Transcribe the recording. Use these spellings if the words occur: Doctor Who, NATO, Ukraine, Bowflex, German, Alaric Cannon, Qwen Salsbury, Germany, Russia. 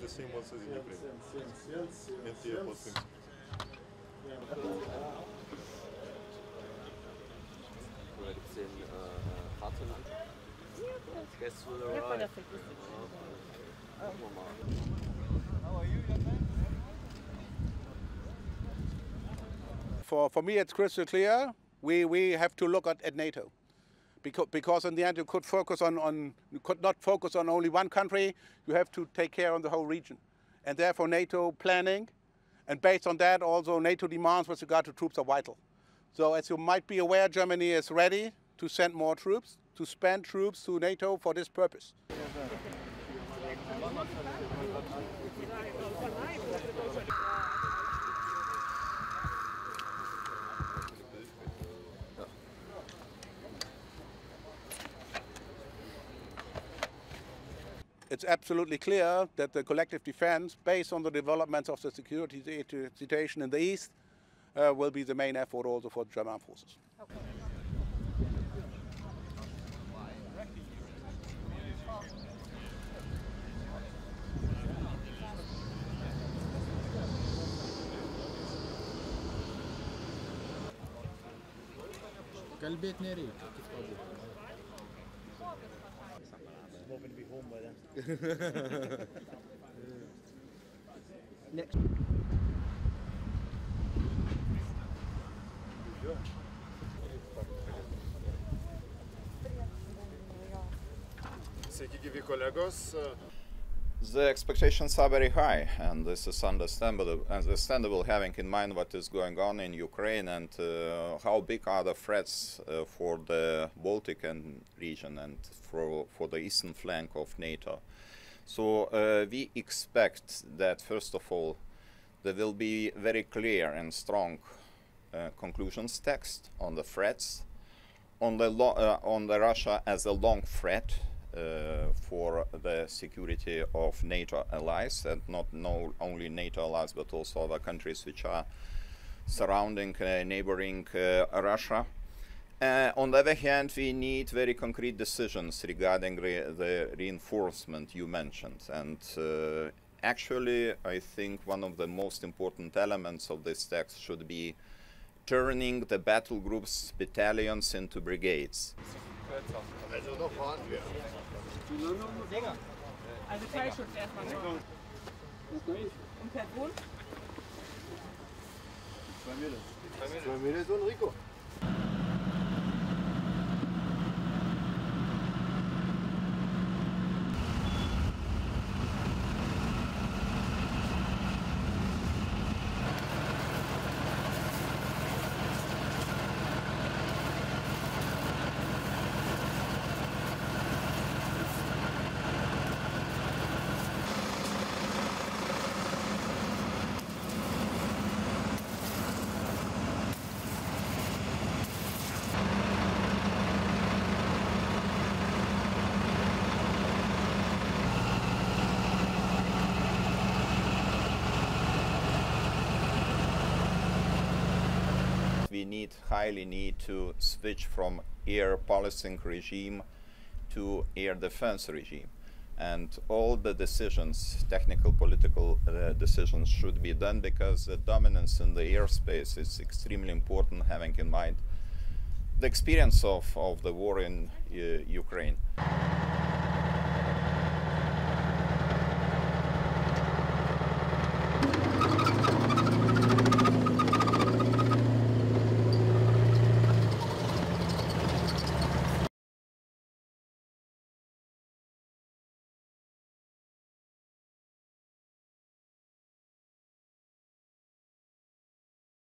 The same ones as in Ukraine. And the airport things. Oder gibt es den Fahrzeugland? For me, it's crystal clear. We have to look at NATO. Because in the end, you could not focus on only one country. You have to take care of the whole region, and therefore NATO planning, and based on that, also NATO demands with regard to troops are vital. So, as you might be aware, Germany is ready to send more troops, to spend troops to NATO for this purpose. It's absolutely clear that the collective defense, based on the developments of the security situation in the East, will be the main effort also for the German armed forces. Okay. I'm hoping to be home by then. Next. The expectations are very high, and this is understandable having in mind what is going on in Ukraine and how big are the threats for the Baltic region and for the eastern flank of NATO. So we expect that, first of all, there will be very clear and strong conclusions text on the threats, on the Russia as a long threat for the security of NATO allies, and not only NATO allies but also other countries which are surrounding, neighboring Russia. On the other hand, we need very concrete decisions regarding the reinforcement you mentioned, and actually I think one of the most important elements of this text should be turning the battle groups, battalions into brigades. We highly need to switch from air policing regime to air defense regime, and all the decisions, technical, political decisions, should be done, because the dominance in the airspace is extremely important, having in mind the experience of the war in Ukraine.